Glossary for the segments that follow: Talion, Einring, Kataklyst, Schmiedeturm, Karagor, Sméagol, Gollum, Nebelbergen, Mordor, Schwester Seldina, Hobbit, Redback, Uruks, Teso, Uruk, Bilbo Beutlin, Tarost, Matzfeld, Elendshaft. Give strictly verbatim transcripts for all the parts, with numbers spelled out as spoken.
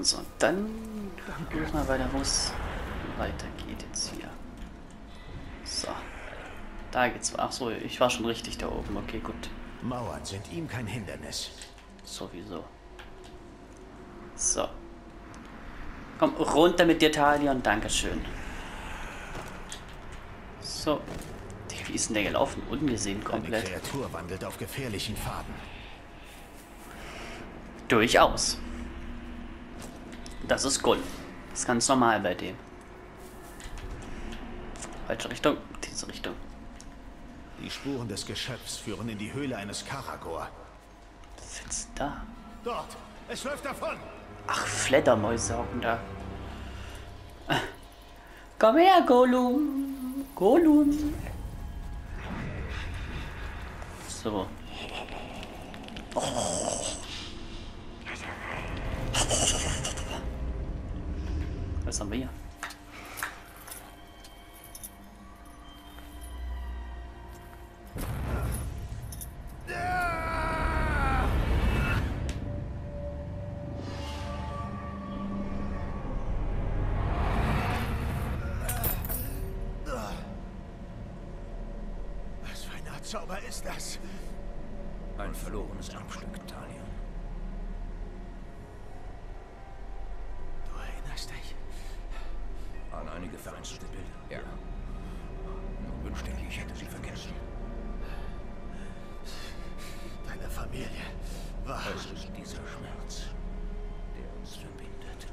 So, dann gucken wir mal weiter, wo es weitergeht jetzt hier. So. Da geht's. Ach so, ich war schon richtig da oben. Okay, gut. Mauern sind ihm kein Hindernis. Sowieso. So. Komm, runter mit dir, Talion. Dankeschön. So. Wie ist denn der gelaufen? Ungesehen komplett. Die Kreatur wandelt auf gefährlichen Faden. Durchaus. Das ist Gollum. Das ist ganz normal bei dem. Falsche Richtung. Diese Richtung. Die Spuren des Geschöpfs führen in die Höhle eines Karagor. Was sitzt da? Dort! Es läuft davon! Ach, Fledermäuse hocken da. Komm her, Gollum! Gollum! So. Oh. Was haben wir hier? Zauber ist das? Ein verlorenes Erbstück, Talion. Du erinnerst dich? An einige vereinzelte Bilder. Ja. Nur wünschte ich, ich hätte sie vergessen. Deine Familie war... Es ist dieser Schmerz, der uns verbindet.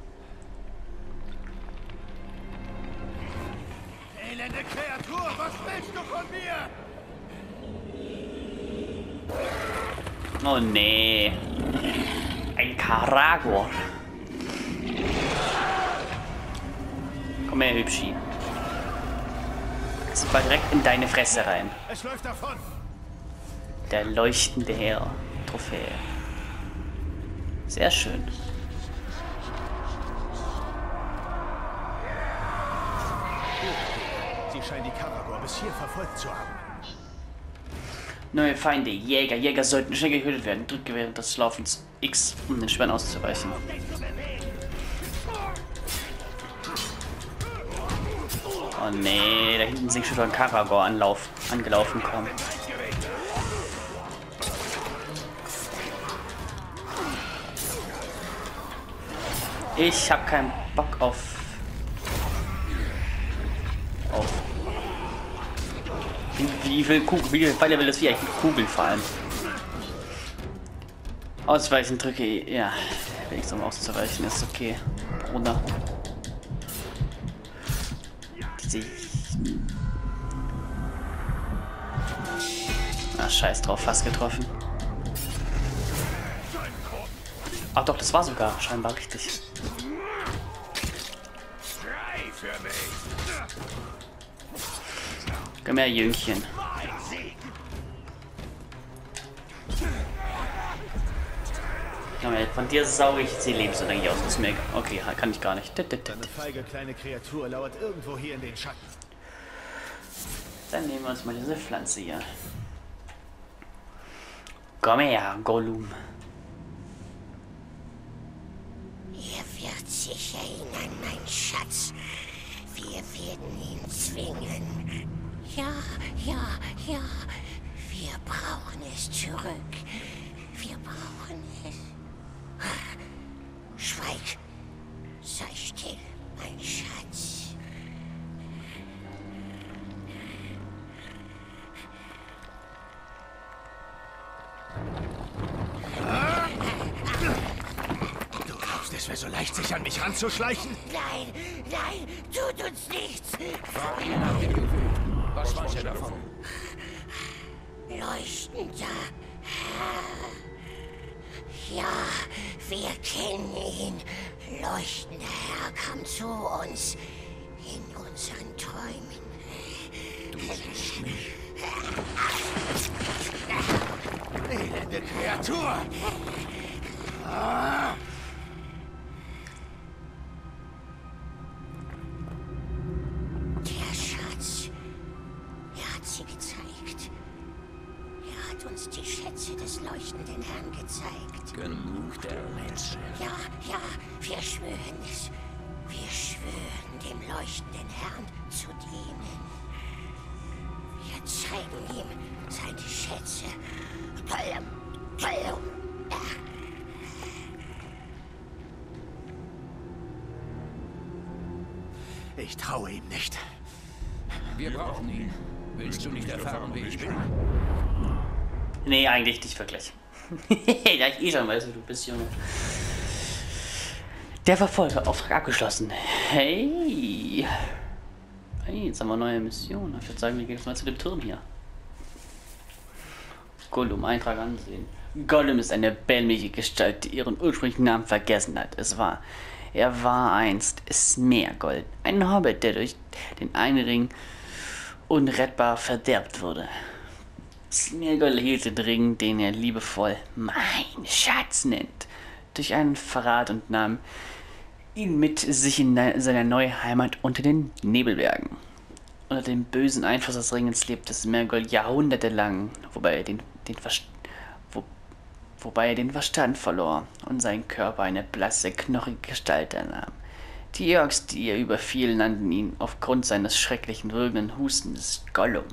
Elende Kreatur, was willst du von mir? Oh nee, ein Karagor. Komm her, Hübschi. Jetzt mal direkt in deine Fresse rein. Es läuft davon. Der leuchtende Herr. Trophäe. Sehr schön. Sie scheinen die Karagor bis hier verfolgt zu haben. Neue Feinde, Jäger. Jäger sollten schnell getötet werden. Drücke während des Laufens X, um den Schwern auszuweichen. Oh nee, da hinten singt schon ein Karagor anlauf, angelaufen kommen. Ich hab keinen Bock auf... auf... Wie viel Kugel, wie viele Pfeile will das wie eigentlich Kugel fallen? Ausweichen drücke, ja. Wenigstens um auszuweichen ist okay. Runter. Diese. Ach, scheiß drauf, fast getroffen. Ach doch, das war sogar scheinbar richtig. Komm her, Jüngchen. Komm her, von dir sauge ich die Lebensenergie aus. Das ist mir egal. Okay, kann ich gar nicht. Eine feige kleine Kreatur lauert irgendwo hier in den Schatten. Dann nehmen wir uns mal diese Pflanze hier. Komm her, Gollum. Ihr wird sich erinnern, mein Schatz. Wir werden ihn zwingen. Ja, ja, ja. Wir brauchen es zurück. Wir brauchen es. Schweig. Sei still, mein Schatz. Du glaubst, es wäre so leicht, sich an mich ranzuschleichen? Nein, nein, tut uns nichts. Was weiß er davon? Leuchtender. Ja, wir kennen ihn. Leuchtender Herr kam zu uns. In unseren Träumen. Du siehst mich. Elende Kreatur! Ah. Uns die Schätze des leuchtenden Herrn gezeigt. Genug der Menschen. Ja, ja, wir schwören es. Wir schwören, dem leuchtenden Herrn zu dienen. Wir zeigen ihm seine Schätze. Gollum, Gollum. Ich traue ihm nicht. Wir brauchen ihn. Willst du nicht erfahren, wie ich bin? Nee, eigentlich nicht wirklich. Da ich eh schon weiß, wie du bist, Junge. Der Verfolgerauftrag abgeschlossen. Hey! Hey, jetzt haben wir eine neue Mission. Ich würde sagen, wir gehen jetzt mal zu dem Turm hier. Gollum, Eintrag ansehen. Gollum ist eine bämliche Gestalt, die ihren ursprünglichen Namen vergessen hat. Es war... Er war einst Sméagol, ein Hobbit, der durch den Einring unrettbar verderbt wurde. Sméagol hielt den Ring, den er liebevoll mein Schatz nennt, durch einen Verrat und nahm ihn mit sich in seiner neuen Heimat unter den Nebelbergen. Unter dem bösen Einfluss des Ringens lebte Sméagol jahrhundertelang, wobei er den, den Verstand wobei er den Verstand verlor und sein Körper eine blasse, knochige Gestalt annahm. Die Uruks, die er überfiel, nannten ihn aufgrund seines schrecklichen, würgenden Hustens Gollum.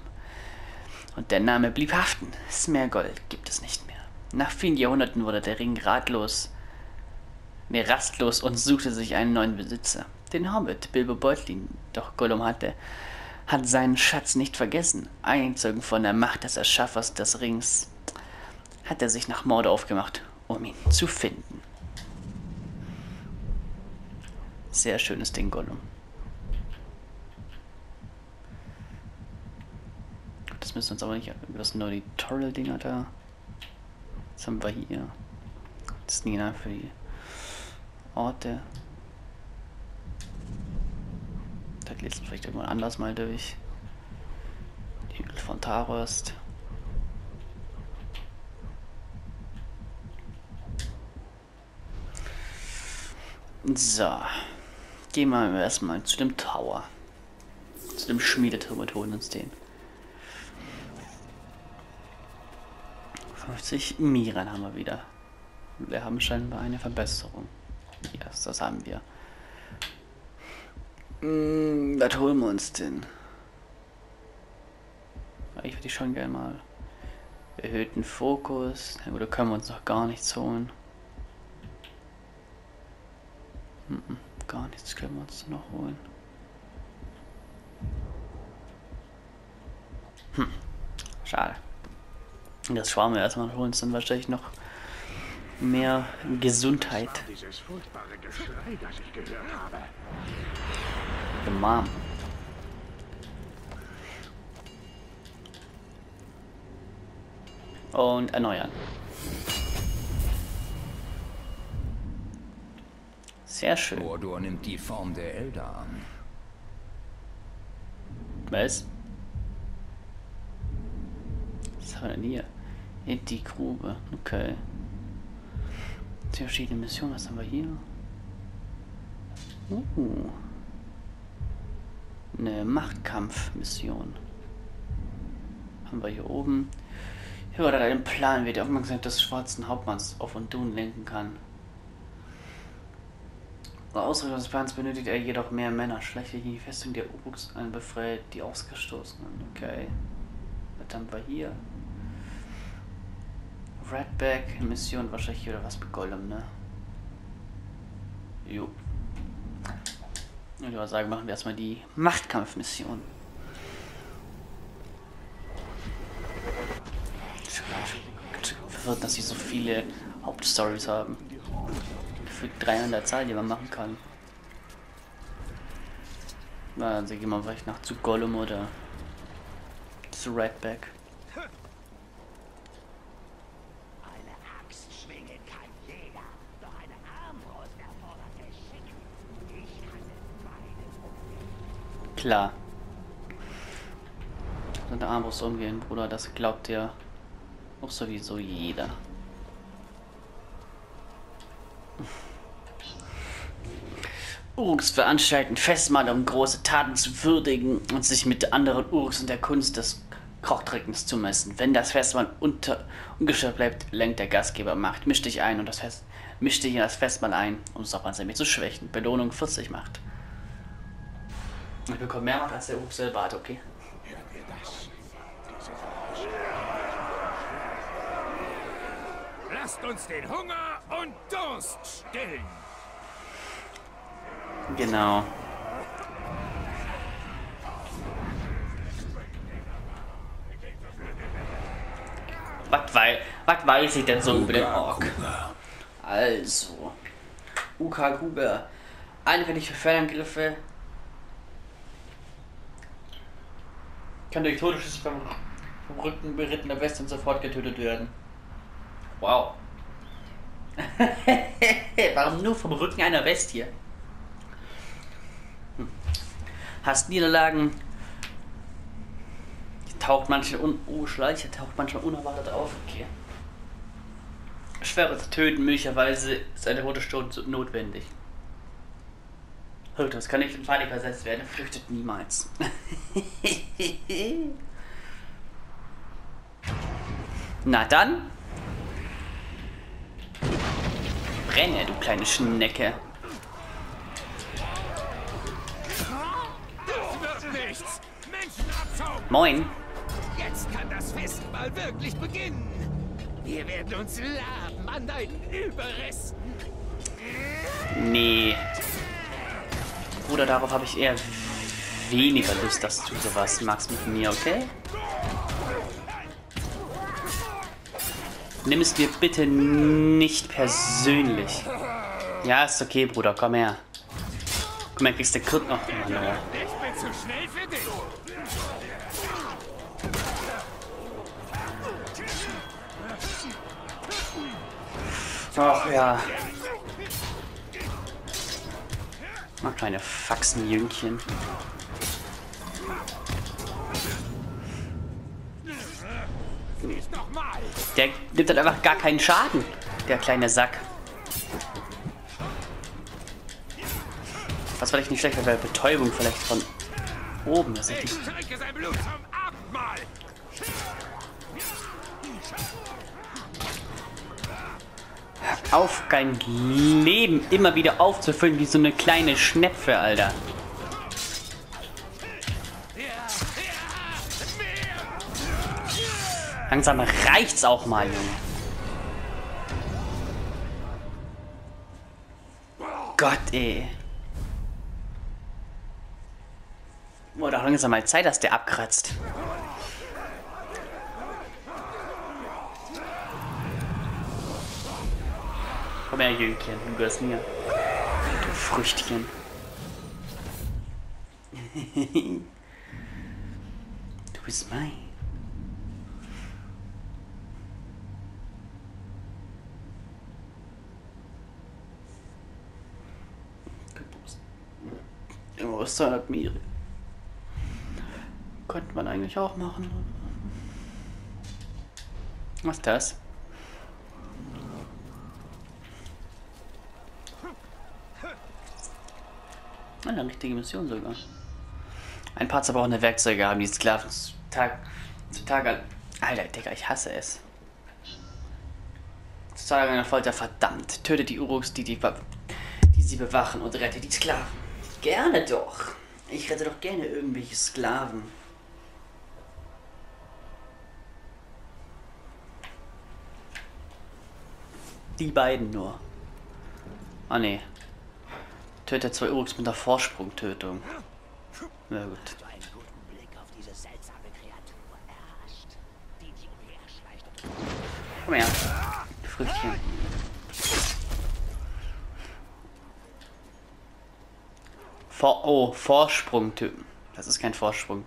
Und der Name blieb haften. Sméagol gibt es nicht mehr. Nach vielen Jahrhunderten wurde der Ring ratlos, nee, rastlos und suchte sich einen neuen Besitzer. Den Hobbit, Bilbo Beutlin, doch Gollum hatte, hat seinen Schatz nicht vergessen. Eingezogen von der Macht des Erschaffers des Rings, hat er sich nach Mordor aufgemacht, um ihn zu finden. Sehr schönes Ding, Gollum. Gut, das müssen wir uns aber nicht... Das sind nur die Tutorial-Dinger da. Das haben wir hier. Das sind die Namen für die Orte. Das lesen wir vielleicht irgendwann anders mal durch. Die Hügel von Tarost. So, gehen wir erstmal zu dem Tower. Zu dem Schmiedeturm und holen uns den. fünfzig Miran haben wir wieder. Wir haben scheinbar eine Verbesserung. Yes, das haben wir. Mm, was holen wir uns denn? Ich würde schon gerne mal erhöhten Fokus. Na gut, da können wir uns noch gar nichts holen. Gar nichts können wir uns noch holen. Hm, schade. Das sparen wir erstmal und holen uns dann wahrscheinlich noch mehr Gesundheit. Das war dieses furchtbare Geschrei, das ich gehört habe. The Mom. Und erneuern. Sehr schön. Mordor nimmt die Form der Elder an. Was? Was haben wir denn hier? In die Grube. Okay. Die verschiedene Missionen. Was haben wir hier? Uh. Eine Machtkampfmission. Haben wir hier oben. Hier war da ein Plan, wie die Aufmerksamkeit des schwarzen Hauptmanns auf und Dun lenken kann. Zur Ausrichtung des Plans benötigt er jedoch mehr Männer. Schlecht gegen die Festung der Uruks ein befreit, die ausgestoßenen. Okay. Was haben wir hier? Redback, Mission wahrscheinlich hier oder was mit Gollum, ne? Jo. Ich würde sagen, machen wir erstmal die Machtkampfmission. Ich bin, dass sie so viele Hauptstories haben. Für dreihundert Zahlen, die man machen kann. Na, dann gehen wir vielleicht nach zu Gollum oder zu Redback. Eine Axt schwingen kann jeder, doch eine Armbrust erfordert Geschick. Ich hasse beides umgehen. Klar. Mit der Armbrust umgehen, Bruder, das glaubt ja auch sowieso jeder. Uruks veranstalten Festmahl, um große Taten zu würdigen und sich mit anderen Uruks und der Kunst des Kochtrickens zu messen. Wenn das Festmahl unter ungestört bleibt, lenkt der Gastgeber Macht. Misch dich ein und das Fest mischte hier das Festmahl ein, um Saubernsemi zu schwächen. Belohnung vierzig Macht. Ich bekomme mehr Macht als der Uruk selber hat, okay? Lasst uns den Hunger und Durst stillen! Genau. Was wei weiß ich denn so über den Ork? Also. U K Kuga. Anfällig für Fernangriffe. Kann durch Todesschüsse vom, vom Rücken berittener Westen sofort getötet werden. Wow. Warum nur vom Rücken einer Bestie? Hm. Hast Niederlagen. Die taucht manchmal un oh, Schleicher taucht manchmal unerwartet auf. Okay. Schwerer zu töten, möglicherweise ist eine rote Stunde notwendig. Das kann nicht in Panik versetzt werden. Flüchtet niemals. Na dann. Brenne, du kleine Schnecke. Das wird nichts. Moin. Jetzt kann das Festmahl wirklich beginnen. Wir werden uns laben an deinen Überresten. Nee. Bruder, darauf habe ich eher weniger Lust, dass du sowas magst mit mir, okay? Nimm es mir bitte nicht persönlich. Ja, ist okay, Bruder, komm her. Guck mal, kriegst du den Krieg noch. Ich bin zu schnell für dich. Ach ja. Mal kleine Faxenjüngchen. Der nimmt halt einfach gar keinen Schaden, der kleine Sack. Was vielleicht nicht schlecht wäre, Betäubung vielleicht von oben. Das ist nicht... Auf kein Leben immer wieder aufzufüllen wie so eine kleine Schnepfe, Alter. Langsam reicht's auch mal, Junge. Gott, ey. Boah, doch langsam mal Zeit, dass der abkratzt. Komm her, Jüngchen, du gehörst mir. Du Früchtchen. Du bist mein. zweihundert Miri. Könnte man eigentlich auch machen. Was ist das? Eine richtige Mission sogar. Ein paar zerbrochene Werkzeuge haben die Sklaven zu Tag, zu Tag an... Alter, Digga, ich hasse es. Zu Tage einer Folter, verdammt. Tötet die Uruks, die, die, die sie bewachen, und rettet die Sklaven. Gerne doch. Ich rette doch gerne irgendwelche Sklaven. Die beiden nur. Ah ne. Tötet zwei Uruks mit der Vorsprungtötung. Na gut. Komm her. Früchtchen. For oh, Vorsprung-Typen. Das ist kein Vorsprung.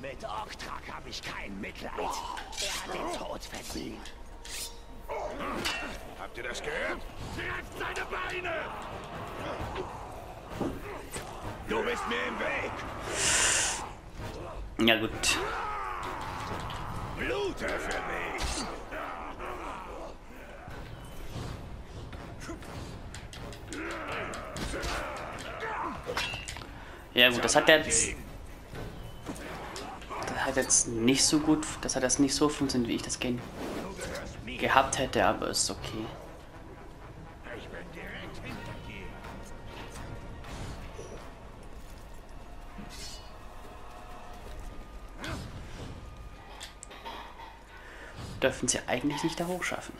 Mit Orktrak habe ich kein Mitleid. Er hat den Tod verdient. Habt ihr das gehört? Greift seine Beine! Du bist mir im Weg! Ja, gut. Blute für mich! Ja gut, das hat der... hat jetzt nicht so gut, das hat jetzt nicht so funktioniert, wie ich das gern gehabt hätte, aber ist okay. Dürfen sie eigentlich nicht da hochschaffen.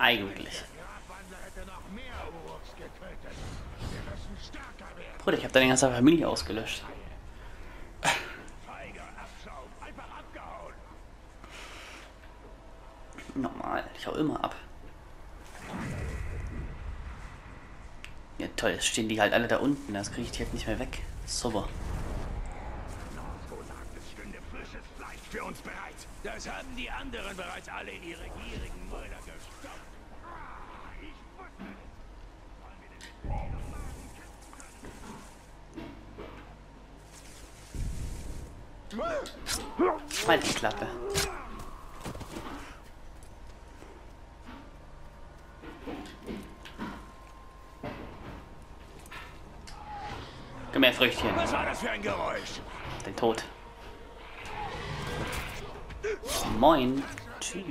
Eigentlich. Bruder, ich habe deine ganze Familie ausgelöscht. Normal, ich hau immer ab. Ja toll, jetzt stehen die halt alle da unten, das kriege ich die halt nicht mehr weg. Super. Für uns bereit. Das haben die anderen bereits alle in ihre gierigen Mäuler gestopft. Halt die Klappe. Komm her, Früchtchen. Was war das für ein Geräusch? Den Tod. Moin. Tschüss.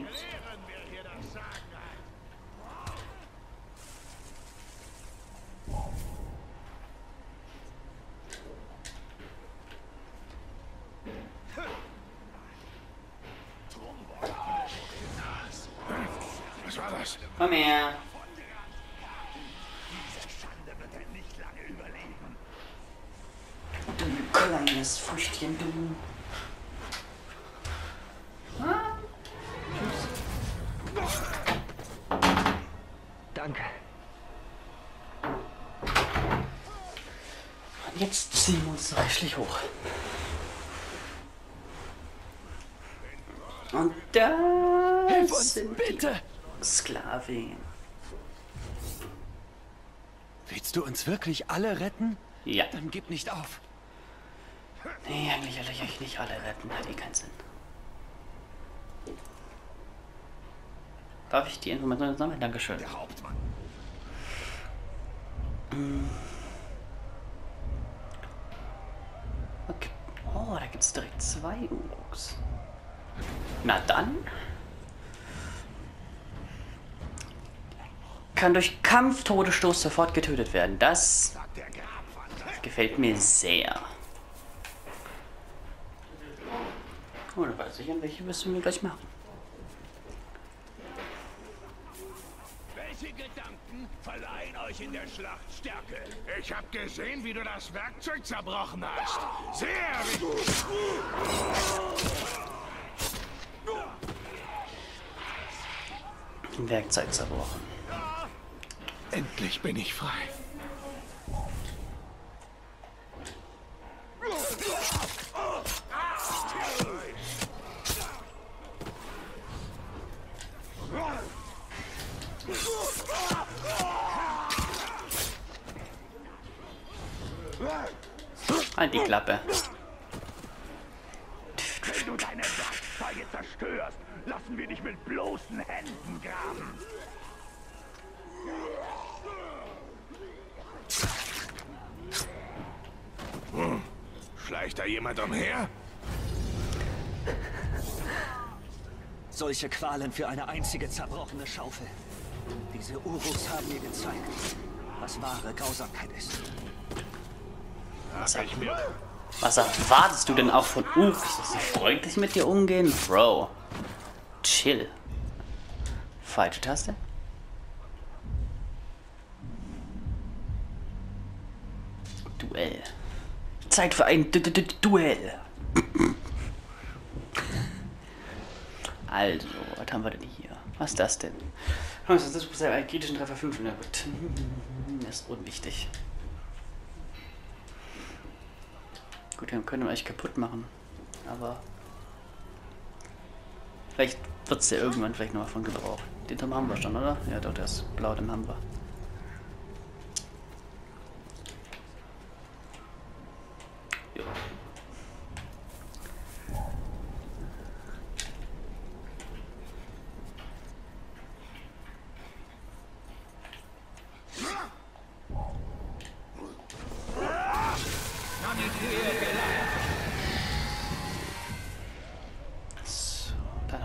Was war das? Komm her. Diese Schande wird er nicht lange überleben. Du kleines Früchtchen, du. Danke. Und jetzt ziehen wir uns reichlich hoch. Und da sind bitte Sklavin. Willst du uns wirklich alle retten? Ja. Dann gib nicht auf. Nee, eigentlich will ich euch nicht alle retten. Hat eh keinen Sinn. Darf ich die Informationen sammeln? Dankeschön. Der Hauptmann. Okay. Oh, da gibt es direkt zwei Uruks. Na dann. Kann durch Kampf, Todesstoß sofort getötet werden. Das gefällt mir sehr. Oh, da weiß ich, an welche müssen wir gleich machen. Gedanken verleihen euch in der Schlacht Stärke. Ich hab gesehen, wie du das Werkzeug zerbrochen hast. Sehr wichtig. Werkzeug zerbrochen. Endlich bin ich frei. Halt die Klappe. Wenn du deine Werkzeuge zerstörst, lassen wir dich mit bloßen Händen graben. Hm. Schleicht da jemand umher? Solche Qualen für eine einzige zerbrochene Schaufel. Diese Uruks haben mir gezeigt, was wahre Grausamkeit ist. Was, was erwartest du denn auch von Uruks? Dass sie freundlich mit dir umgehen? Bro. Chill. Falsche Taste? Duell. Zeit für ein Duell. Also, was haben wir denn hier? Was ist das denn? fünfundzwanzig Prozent einen kritischen Treffer fünfhundert. Das ist unwichtig. Gut, dann können wir euch kaputt machen. Aber vielleicht wird es ja irgendwann vielleicht nochmal von Gebrauch. Den Turm haben wir schon, oder? Ja, doch, der ist blau, den haben wir. Jo.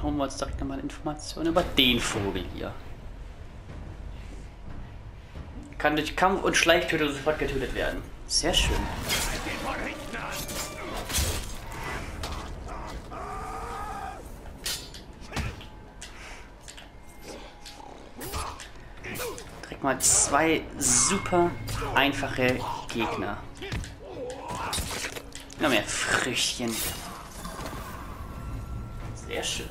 Dann holen wir uns direkt nochmal Informationen über den Vogel hier. Kann durch Kampf und Schleichtötung sofort getötet werden. Sehr schön. Direkt mal zwei super einfache Gegner. Noch mehr Früchtchen. Sehr schön.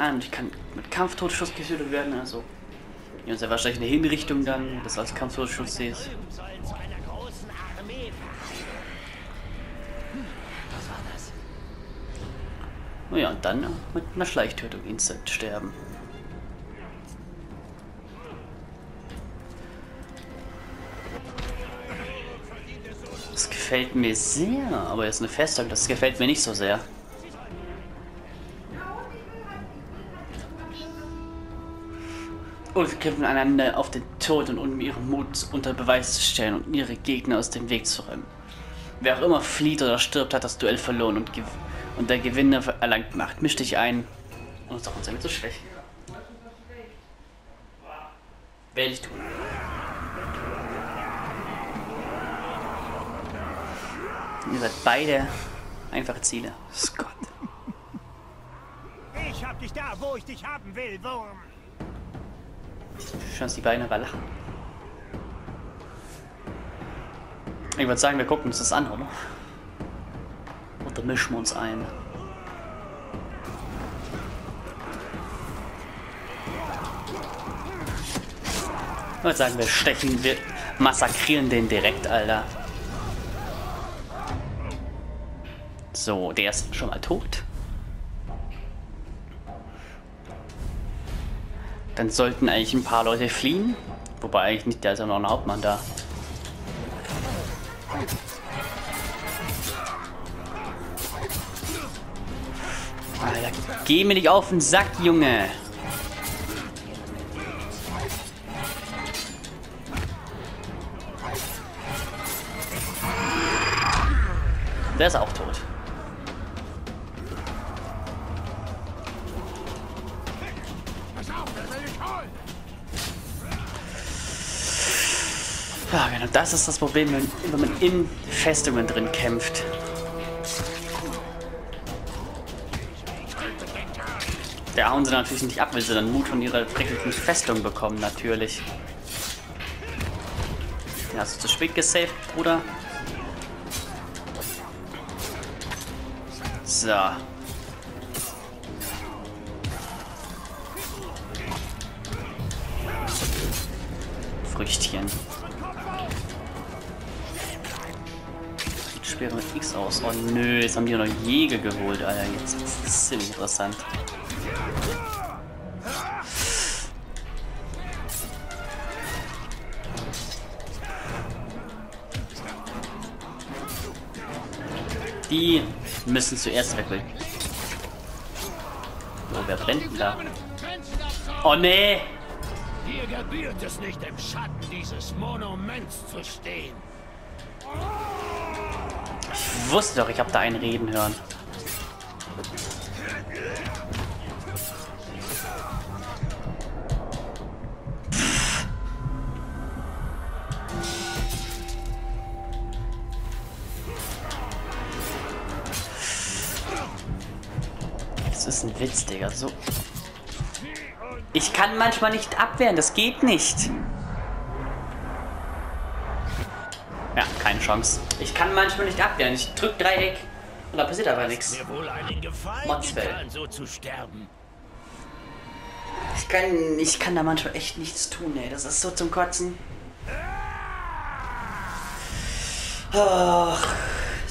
Ah, und ich kann mit Kampftodeschuss getötet werden, also. Hier ist ja wahrscheinlich eine Hinrichtung dann, das als Kampftodeschuss sehe ich. Naja, und dann mit einer Schleichtötung instant sterben. Das gefällt mir sehr, aber jetzt eine Festung, das gefällt mir nicht so sehr. Und wir kämpfen einander auf den Tod und um ihren Mut unter Beweis zu stellen und ihre Gegner aus dem Weg zu räumen. Wer auch immer flieht oder stirbt, hat das Duell verloren und, und der Gewinner erlangt Macht. Misch dich ein und ist auch uns damit so schlecht. Werde ich tun. Ihr seid beide einfache Ziele. Scott. Ich hab dich da, wo ich dich haben will, Wurm. Schön, dass die beiden aber lachen. Ich würde sagen, wir gucken uns das an, oder? Und dann mischen wir uns ein. Ich würde sagen, wir stechen, wir massakrieren den direkt, Alter. So, der ist schon mal tot. Dann sollten eigentlich ein paar Leute fliehen. Wobei eigentlich nicht, da ist ja noch ein Hauptmann da. Alter, geh mir nicht auf den Sack, Junge! Der ist auch tot. Ja, genau, das ist das Problem, wenn, wenn man in Festungen drin kämpft. Da hauen sie natürlich nicht ab, weil sie dann Mut von ihrer prickeligen Festung bekommen, natürlich. Ja, hast du zu spät gesaved, Bruder? So. Früchtchen. Sperre mit X aus. Oh nö, jetzt haben die noch Jäger geholt, Alter. Jetzt ist das ziemlich interessant. Die müssen zuerst weg. So, wer brennt denn da? Oh nee! Dir gebührt es nicht, im Schatten dieses Monuments zu stehen. Ich wusste doch, ich habe da einen reden hören. Das ist ein Witz, Digga. So. Ich kann manchmal nicht abwehren, das geht nicht. Ja, keine Chance. Ich kann manchmal nicht abwehren. Ich drück Dreieck und da passiert aber nichts. Motzfeld. So zu sterben. Ich kann, ich kann da manchmal echt nichts tun, ey. Das ist so zum Kotzen. Ach,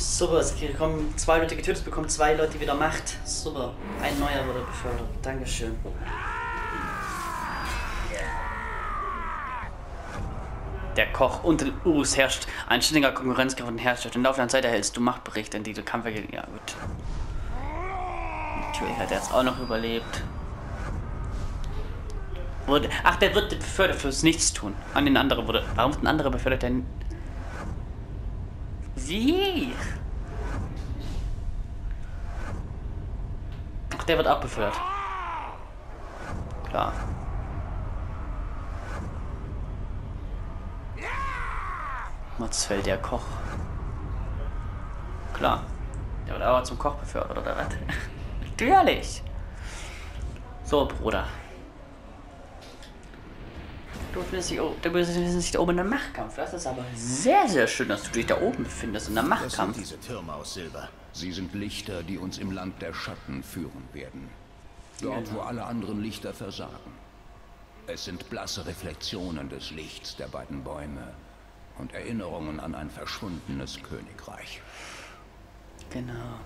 super, es kommen zwei Leute getötet, bekommen zwei Leute wieder Macht. Super, ein neuer wurde befördert. Dankeschön. Der Koch unter den Urus herrscht ein ständiger Konkurrenzkampf und Herrschaft. Im Laufe der Zeit erhältst du Machtberichte, in die du Kampf ergeben. Ja, gut. Natürlich hat er jetzt auch noch überlebt. Wurde, ach, der wird befördert fürs Nichtstun. An den anderen wurde. Warum wird ein anderer befördert denn? Wie? der wird abbefördert. Klar. Matzfeld, der Koch. Klar. Der wird aber zum Koch befördert, oder was? Natürlich! So, Bruder. Du bist nicht, du bist nicht da oben in einem Machtkampf. Das ist aber sehr, sehr schön, dass du dich da oben befindest, in einem Machtkampf. Das sind diese Türme aus Silber. Sie sind Lichter, die uns im Land der Schatten führen werden. Dort, genau, wo alle anderen Lichter versagen. Es sind blasse Reflexionen des Lichts der beiden Bäume und Erinnerungen an ein verschwundenes Königreich. Genau.